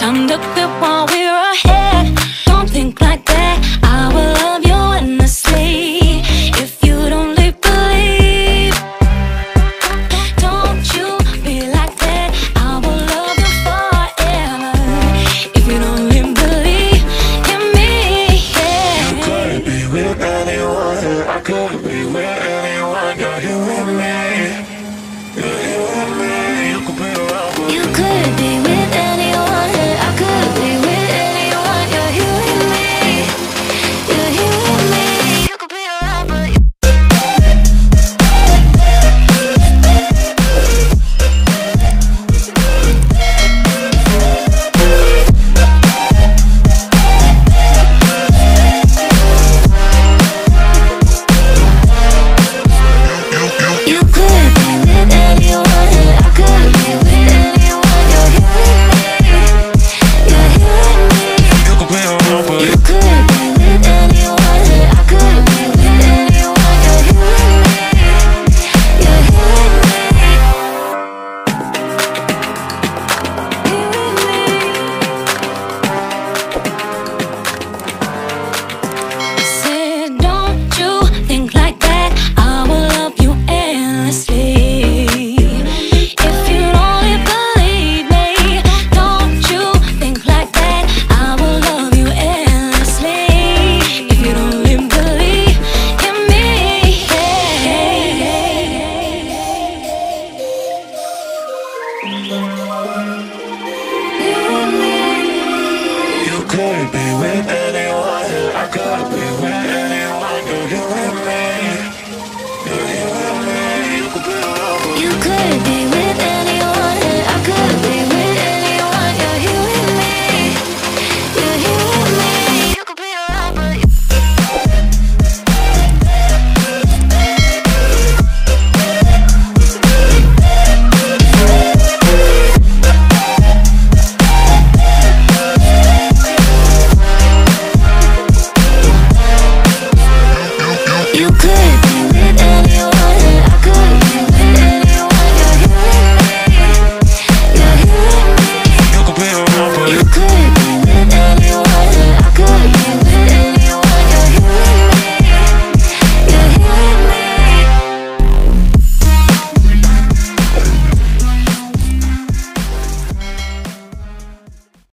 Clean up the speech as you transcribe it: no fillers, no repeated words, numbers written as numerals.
time to quit while we're ahead. Don't think like that, I will love you endlessly if you don't believe. Don't you be like that, I will love you forever if you don't believe in me, yeah. You couldn't be with anyone, I couldn't be with anyone. You're here with me, you're here with me. You could be around with me, you could be with anyone. Could be with anyone, I could be with anyone. You're here with me, you're here with me. You could be around with me, you could be with anyone, I could be with anyone. You're here with me, you're here with me. You could be around with me. You could be with anyone, I could